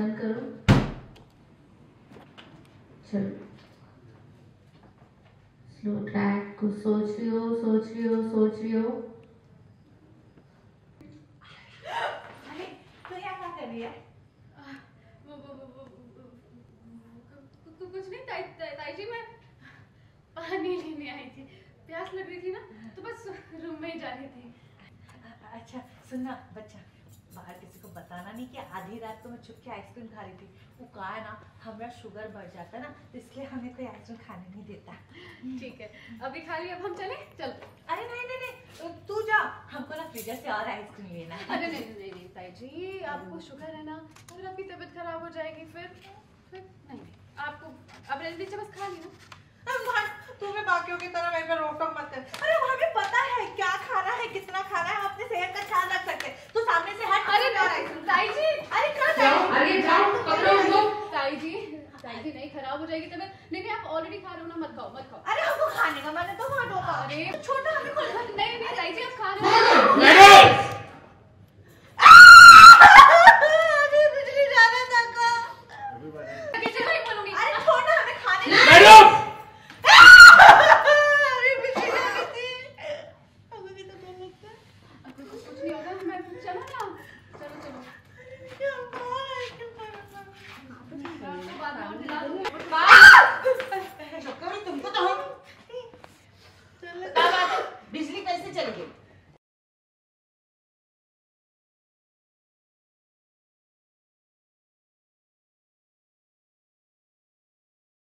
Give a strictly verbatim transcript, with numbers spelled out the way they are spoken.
बंद करो। चलो स्लो ट्रैक को सोच रही हो सोच रही हो सोच रही हो। अरे तो क्या क्या कर रही है? कुछ नहीं ताई ताई जी, मैं पानी लेने आई थी, प्यास लग रही थी ना, तो बस रूम में ही जा रही थी। अच्छा सुनना बच्चा, बाहर किसी को बताना नहीं कि आधी रात को मैं छुप के आइसक्रीम खा रही थी। वो कहा ना हमारा शुगर बढ़ जाता ना, तो इसलिए हमें कोई आइसक्रीम खाने नहीं देता। ठीक है अभी खा ली, अब हम चले। चल अरे नहीं नहीं नहीं तू जा, हमको ना फ्रीजर से और आइसक्रीम लेना। अरे नहीं नहीं नहीं, नहीं ताई जी आपको शुगर है ना, अगर आपकी तबीयत खराब हो जाएगी फिर फिर नहीं आपको अब रेलवे से बस खा लेना। तुम्हें बाकियों की तरह मेरे पे रोक-टोक मत कर। अरे हमें पता है क्या खाना है कितना खाना है, अपने सेहत का ख्याल रख सकते हैं। तो सामने से हट। अरे ताई जी अरे कहाँ जाओ, अरे जाओ पकड़ो उसको। ताई जी ताई जी नहीं खराब हो जाएगी तबीयत। नहीं नहीं आप ऑलरेडी खा रहे हो ना, मत खाओ मत खाओ। अरे हमको खाने का मैंने तो वहाँ रोका। अरे छोटा हमें नहीं नहीं ताई जी आप खा रहे हो। चलो ना